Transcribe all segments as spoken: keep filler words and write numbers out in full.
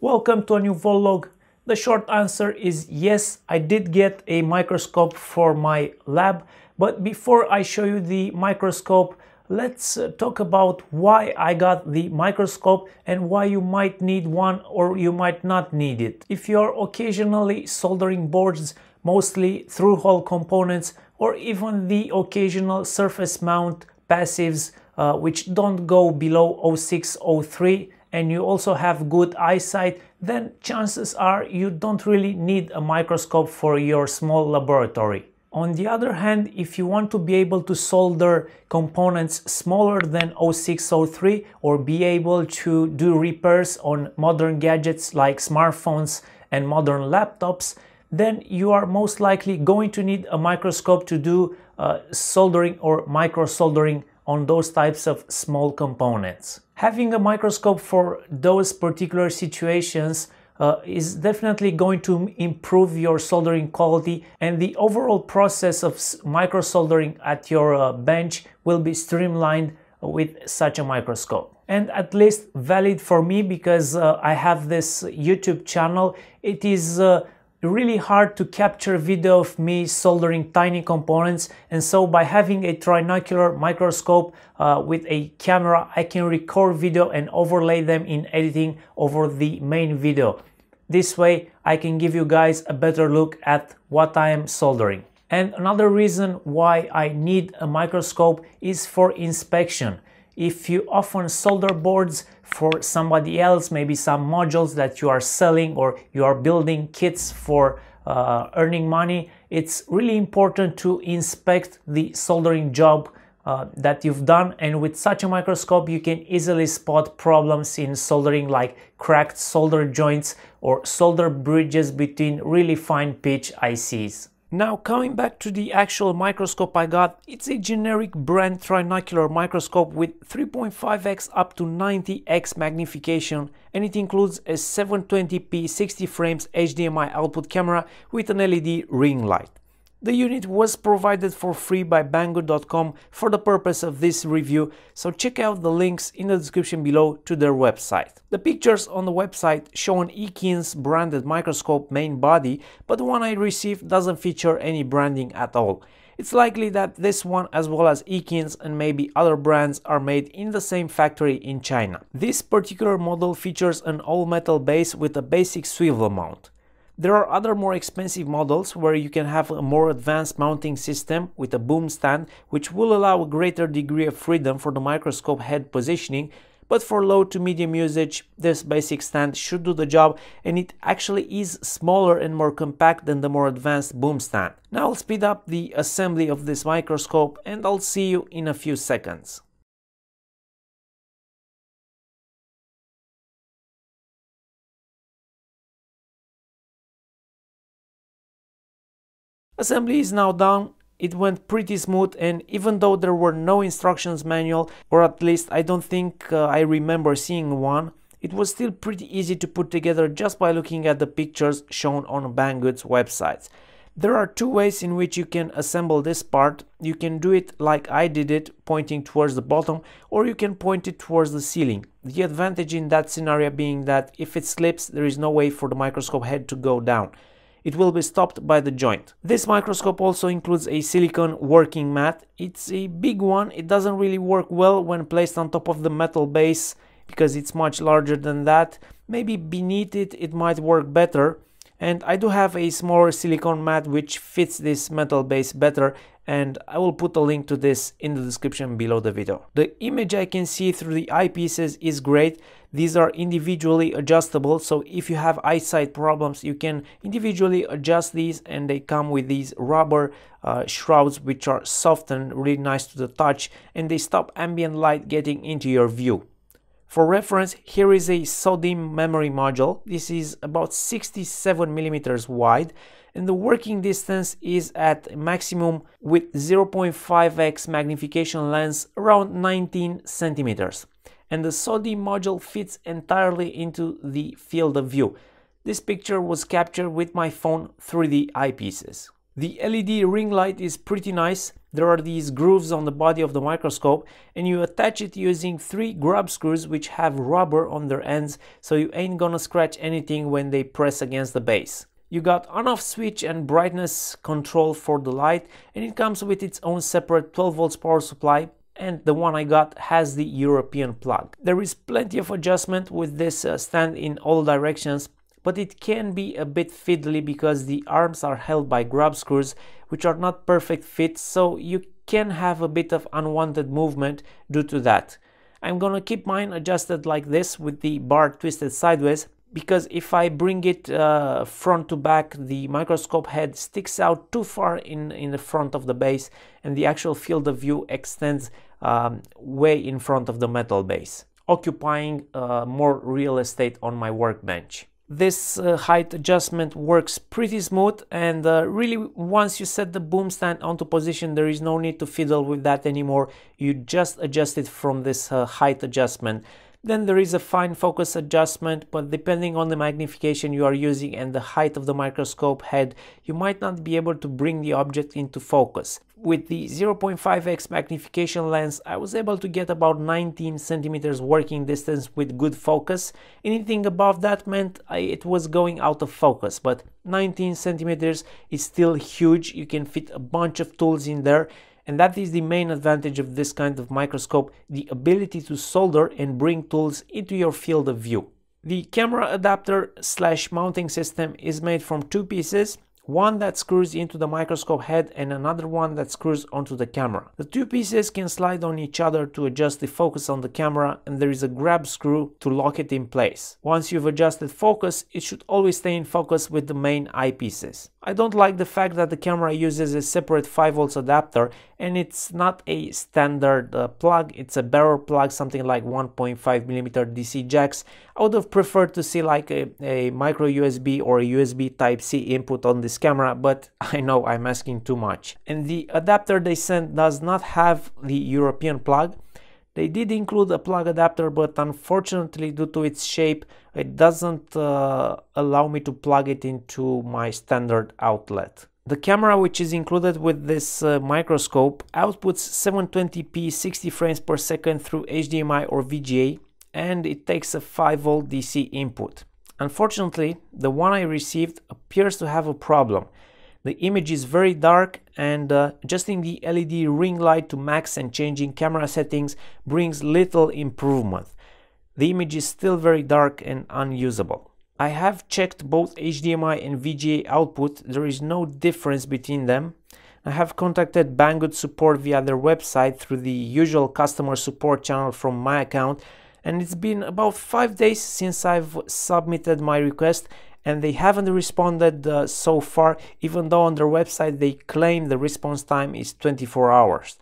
Welcome to a new vlog. The short answer is yes, I did get a microscope for my lab, but before I show you the microscope, let's talk about why I got the microscope and why you might need one or you might not need it. If you're occasionally soldering boards, mostly through-hole components, or even the occasional surface mount passives uh, which don't go below oh six oh three, and you also have good eyesight, then chances are you don't really need a microscope for your small laboratory. On the other hand, if you want to be able to solder components smaller than oh six oh three or be able to do repairs on modern gadgets like smartphones and modern laptops, then you are most likely going to need a microscope to do uh, soldering or micro soldering on those types of small components. Having a microscope for those particular situations uh, is definitely going to improve your soldering quality, and the overall process of micro soldering at your uh, bench will be streamlined with such a microscope. And at least valid for me, because uh, I have this YouTube channel. It is uh, really hard to capture video of me soldering tiny components, and so by having a trinocular microscope uh, with a camera, I can record video and overlay them in editing over the main video. This way I can give you guys a better look at what I am soldering. And another reason why I need a microscope is for inspection. If you often solder boards for somebody else, maybe some modules that you are selling or you are building kits for uh, earning money, it's really important to inspect the soldering job uh, that you've done, and with such a microscope you can easily spot problems in soldering like cracked solder joints or solder bridges between really fine pitch I Cs. Now, coming back to the actual microscope I got, it's a generic brand trinocular microscope with three point five x up to ninety x magnification, and it includes a seven twenty p sixty frames H D M I output camera with an L E D ring light. The unit was provided for free by Banggood dot com for the purpose of this review, so check out the links in the description below to their website. The pictures on the website show an Eakins branded microscope main body, but the one I received doesn't feature any branding at all. It's likely that this one, as well as Eakins and maybe other brands, are made in the same factory in China. This particular model features an all-metal base with a basic swivel mount. There are other more expensive models where you can have a more advanced mounting system with a boom stand, which will allow a greater degree of freedom for the microscope head positioning, but for low to medium usage this basic stand should do the job, and it actually is smaller and more compact than the more advanced boom stand. Now I'll speed up the assembly of this microscope and I'll see you in a few seconds. Assembly is now done. It went pretty smooth, and even though there were no instructions manual, or at least I don't think uh, I remember seeing one, it was still pretty easy to put together just by looking at the pictures shown on Banggood's websites. There are two ways in which you can assemble this part. You can do it like I did it, pointing towards the bottom, or you can point it towards the ceiling. The advantage in that scenario being that if it slips, there is no way for the microscope head to go down. It will be stopped by the joint. This microscope also includes a silicone working mat. It's a big one. It doesn't really work well when placed on top of the metal base because it's much larger than that. Maybe beneath it, it might work better. And I do have a smaller silicone mat which fits this metal base better, and I will put a link to this in the description below the video. The image I can see through the eyepieces is great. These are individually adjustable, so if you have eyesight problems you can individually adjust these, and they come with these rubber uh, shrouds which are soft and really nice to the touch, and they stop ambient light getting into your view. For reference, here is a SODIMM memory module. This is about sixty-seven millimeters wide, and the working distance is at maximum with zero point five x magnification lens, around nineteen centimeters. And the SODIMM module fits entirely into the field of view. This picture was captured with my phone through the eyepieces. The L E D ring light is pretty nice. there are these grooves on the body of the microscope, and you attach it using three grub screws which have rubber on their ends, so you ain't gonna scratch anything when they press against the base. You got on-off switch and brightness control for the light, and it comes with its own separate twelve volts power supply, and the one I got has the European plug. There is plenty of adjustment with this uh, stand in all directions, but it can be a bit fiddly because the arms are held by grub screws which are not perfect fit, so you can have a bit of unwanted movement due to that. I'm gonna keep mine adjusted like this with the bar twisted sideways, because if I bring it uh, front to back, the microscope head sticks out too far in, in the front of the base, and the actual field of view extends um, way in front of the metal base, occupying uh, more real estate on my workbench. This uh, height adjustment works pretty smooth, and uh, really once you set the boom stand onto position there is no need to fiddle with that anymore. You just adjust it from this uh, height adjustment. Then there is a fine focus adjustment, but depending on the magnification you are using and the height of the microscope head, you might not be able to bring the object into focus. With the zero point five x magnification lens, I was able to get about nineteen centimeters working distance with good focus. Anything above that meant I, it was going out of focus, but nineteen centimeters is still huge. You can fit a bunch of tools in there, and that is the main advantage of this kind of microscope, the ability to solder and bring tools into your field of view. The camera adapter slash mounting system is made from two pieces. One that screws into the microscope head and another one that screws onto the camera. The two pieces can slide on each other to adjust the focus on the camera, and there is a grab screw to lock it in place. Once you've adjusted focus, it should always stay in focus with the main eyepieces. I don't like the fact that the camera uses a separate five volts adapter, and it's not a standard uh, plug, it's a barrel plug, something like one point five millimeter D C jacks. I would have preferred to see like a, a micro U S B or a U S B Type C input on this camera, but I know I'm asking too much. And the adapter they sent does not have the European plug. They did include a plug adapter, but unfortunately due to its shape it doesn't uh, allow me to plug it into my standard outlet. The camera, which is included with this uh, microscope, outputs seven twenty p sixty frames per second through H D M I or V G A, and it takes a five volt D C input. Unfortunately, the one I received appears to have a problem. The image is very dark, and uh, adjusting the L E D ring light to max and changing camera settings brings little improvement. The image is still very dark and unusable. I have checked both H D M I and V G A output, there is no difference between them. I have contacted Banggood support via their website through the usual customer support channel from my account, and it's been about five days since I've submitted my request, and they haven't responded uh, so far, even though on their website they claim the response time is twenty-four hours.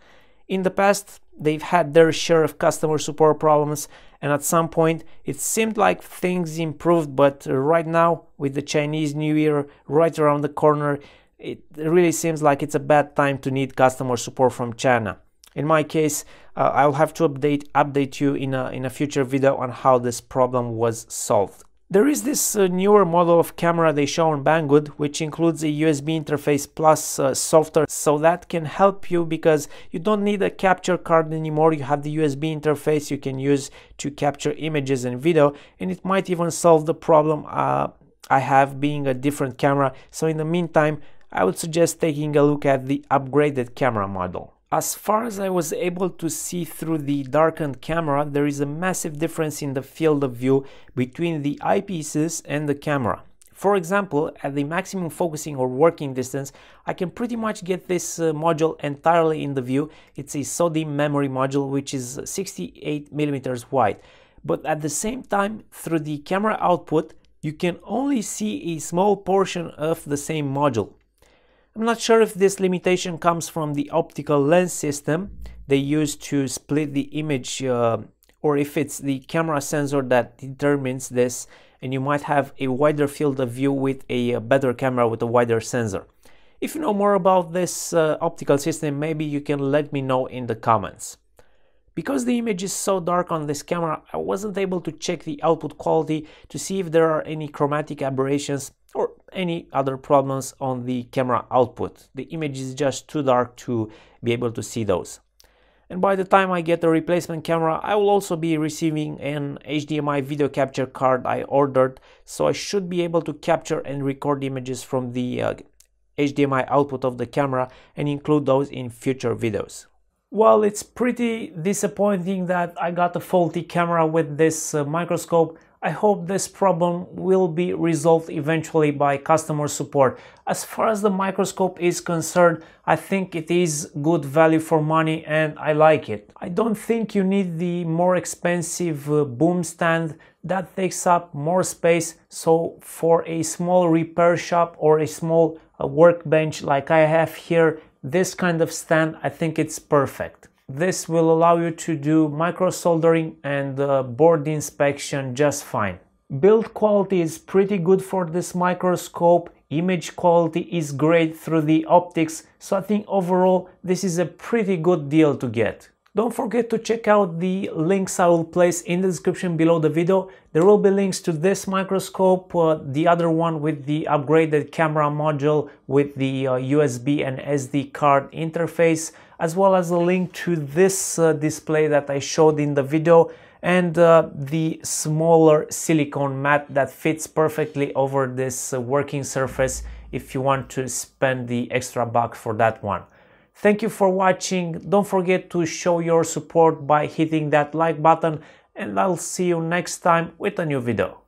In the past, they've had their share of customer support problems, and at some point it seemed like things improved, but right now, with the Chinese New Year right around the corner, it really seems like it's a bad time to need customer support from China. In my case, uh, I'll have to update update you in a, in a future video on how this problem was solved. There is this uh, newer model of camera they show on Banggood, which includes a U S B interface plus uh, software, so that can help you because you don't need a capture card anymore. You have the U S B interface you can use to capture images and video, and it might even solve the problem uh, I have being a different camera. So in the meantime, I would suggest taking a look at the upgraded camera model. As far as I was able to see through the darkened camera, there is a massive difference in the field of view between the eyepieces and the camera. For example, at the maximum focusing or working distance, I can pretty much get this uh, module entirely in the view. It's a SODIMM memory module which is sixty-eight millimeters wide. But at the same time, through the camera output, you can only see a small portion of the same module. I'm not sure if this limitation comes from the optical lens system they use to split the image uh, or if it's the camera sensor that determines this, and you might have a wider field of view with a better camera with a wider sensor. If you know more about this uh, optical system, maybe you can let me know in the comments. Because the image is so dark on this camera, I wasn't able to check the output quality to see if there are any chromatic aberrations or any other problems on the camera output. The image is just too dark to be able to see those. And by the time I get a replacement camera, I will also be receiving an H D M I video capture card I ordered, so I should be able to capture and record images from the uh, H D M I output of the camera and include those in future videos. Well, it's pretty disappointing that I got a faulty camera with this uh, microscope. I hope this problem will be resolved eventually by customer support. As far as the microscope is concerned, I think it is good value for money and I like it. I don't think you need the more expensive uh, boom stand that takes up more space, so for a small repair shop or a small uh, workbench like I have here, this kind of stand, I think it's perfect. This will allow you to do micro soldering and uh, board inspection just fine. Build quality is pretty good for this microscope. Image quality is great through the optics. So I think overall, this is a pretty good deal to get. Don't forget to check out the links I will place in the description below the video. There will be links to this microscope, uh, the other one with the upgraded camera module with the uh, U S B and S D card interface, as well as a link to this uh, display that I showed in the video and uh, the smaller silicone mat that fits perfectly over this uh, working surface if you want to spend the extra buck for that one. Thank you for watching. Don't forget to show your support by hitting that like button, and I'll see you next time with a new video.